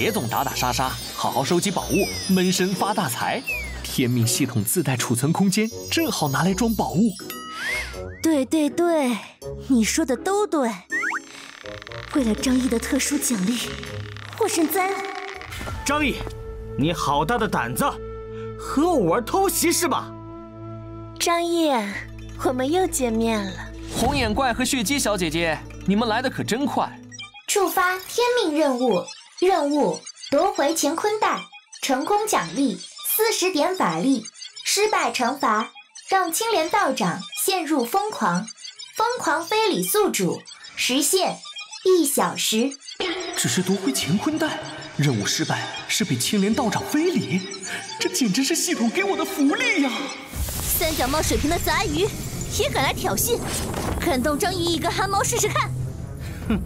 别总打打杀杀，好好收集宝物，闷声发大财。天命系统自带储存空间，正好拿来装宝物。对对对，你说的都对。为了张毅的特殊奖励，获胜簪。张毅，你好大的胆子，和我玩偷袭是吧？张毅，我们又见面了。红眼怪和血姬小姐姐，你们来的可真快。触发天命任务，任务夺回乾坤袋，成功奖励40点法力，失败惩罚让青莲道长陷入疯狂，疯狂非礼宿主，时限1小时。只是夺回乾坤袋，任务失败是被青莲道长非礼，这简直是系统给我的福利呀！三脚猫水平的杂鱼也敢来挑衅，敢动张毅一根汗毛试试看！哼，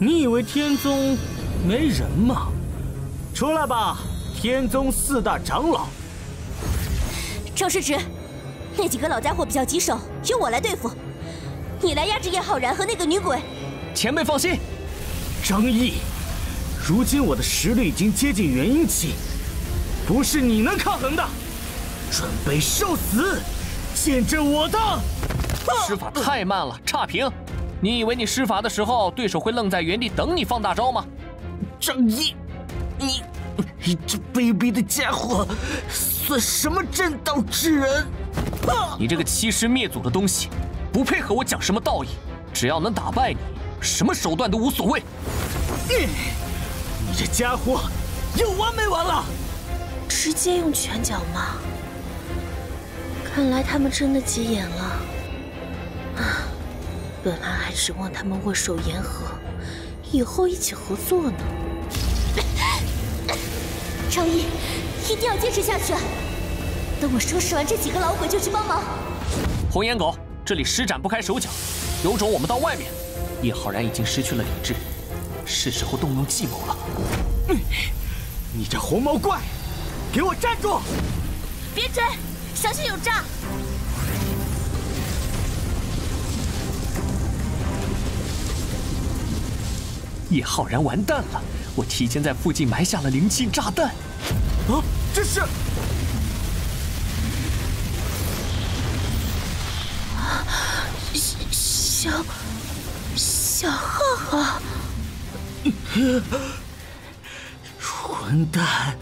你以为天宗没人吗？出来吧！天宗4大长老，赵世直，那几个老家伙比较棘手，由我来对付。你来压制叶浩然和那个女鬼。前辈放心。张毅，如今我的实力已经接近元婴期，不是你能抗衡的。准备受死，见证我的！施法太慢了，差评。你以为你施法的时候，对手会愣在原地等你放大招吗？张毅，你。 你这卑鄙的家伙，算什么正道之人？你这个欺师灭祖的东西，不配和我讲什么道义。只要能打败你，什么手段都无所谓。你这家伙有完没完了？直接用拳脚吗？看来他们真的急眼了。啊，本来还指望他们握手言和，以后一起合作呢。 张毅，一定要坚持下去！等我收拾完这几个老鬼，就去帮忙。红眼狗，这里施展不开手脚，有种我们到外面。叶浩然已经失去了理智，是时候动用计谋了。你这红毛怪，给我站住！别追，小心有诈！叶浩然完蛋了。 我提前在附近埋下了灵气炸弹，啊！这是小浩浩，混蛋！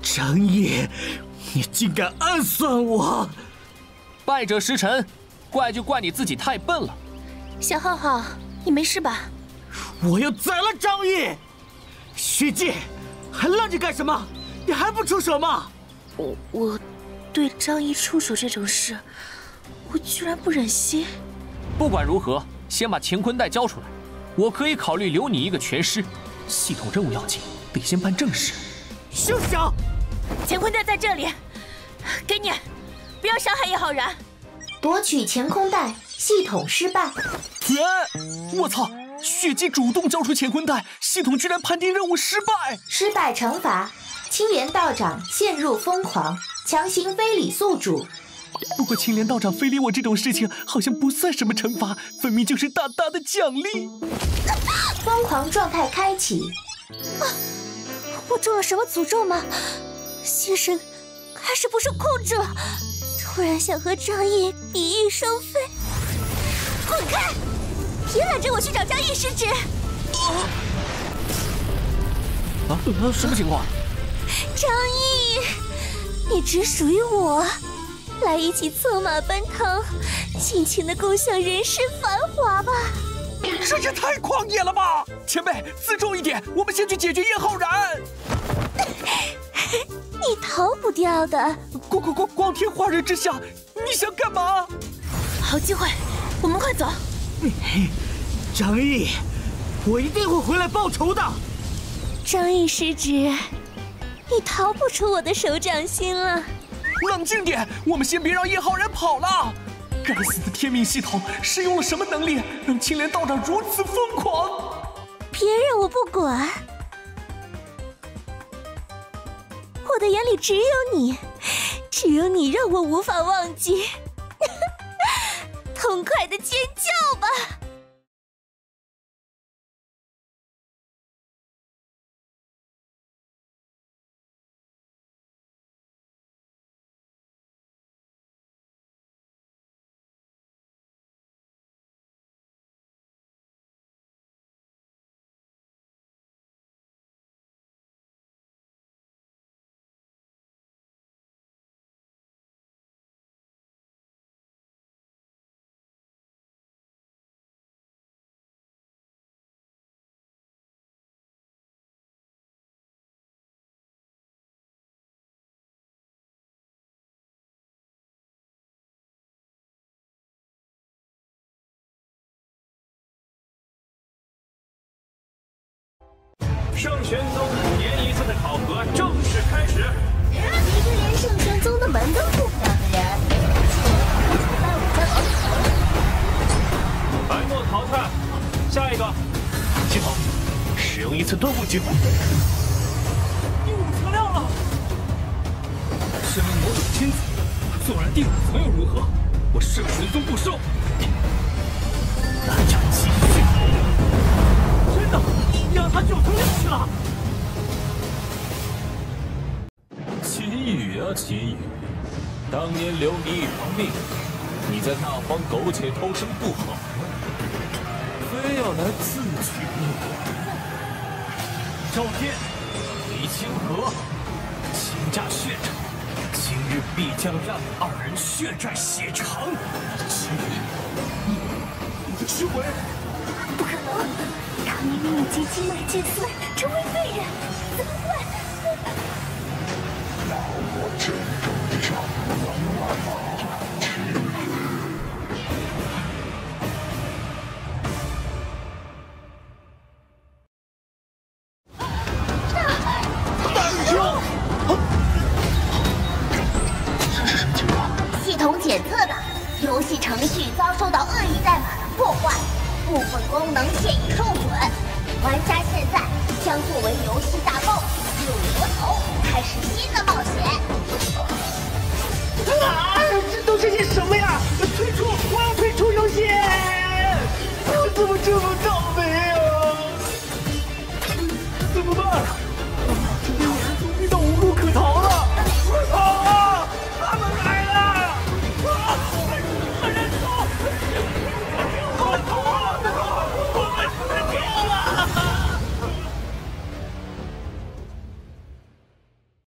张毅，你竟敢暗算我！败者失臣，怪就怪你自己太笨了。小浩浩，你没事吧？我要宰了张毅！ 血姬，还愣着干什么？你还不出手吗？我对张毅出手这种事，我居然不忍心。不管如何，先把乾坤袋交出来，我可以考虑留你一个全尸。系统任务要紧，得先办正事。休想！乾坤袋在这里，给你，不要伤害叶浩然。夺取乾坤袋，系统失败。我操！ 血姬主动交出乾坤袋，系统居然判定任务失败。失败惩罚：青莲道长陷入疯狂，强行非礼宿主。不过青莲道长非礼我这种事情，好像不算什么惩罚，分明就是大大的奖励。疯狂状态开启。啊！我中了什么诅咒吗？心神开始不受控制了，突然想和张毅比翼双飞。滚开！ 别拦着我去找张毅师侄！啊！什么情况？张毅，你只属于我，来一起策马奔腾，尽情的共享人世繁华吧！这也太狂野了吧！前辈，自重一点，我们先去解决叶浩然。你逃不掉的！光天化日之下，你想干嘛？好机会，我们快走！ 张毅，我一定会回来报仇的。张毅师侄，你逃不出我的手掌心了。冷静点，我们先别让叶浩然跑了。该死的天命系统是用了什么能力，让青莲道长如此疯狂？别人我不管，我的眼里只有你，只有你让我无法忘记。痛快的尖叫吧！圣玄宗5年一次的考核正式开始。一个连圣玄宗的门都进不了的人，那我再考。白墨淘汰，下一个。系统，使用一次顿悟机会。第5层亮了。身为某种天子，纵然第5层又如何？我圣玄宗不收。那就继续。真的。 让他9层进去了。秦羽啊秦羽，当年留你一条命，你在大荒苟且偷生不好，非要来自取灭亡。赵天、李清河倾轧血债，今日必将让2人血债血偿。秦羽，你的痴魂，不可能。 明明已经金脉尽碎，成为废人，怎么会？那我真正的上当这是什么情况？系统检测的，游戏程序遭受到恶意代码的破坏。 部分功能现已受损，玩家现在将作为游戏大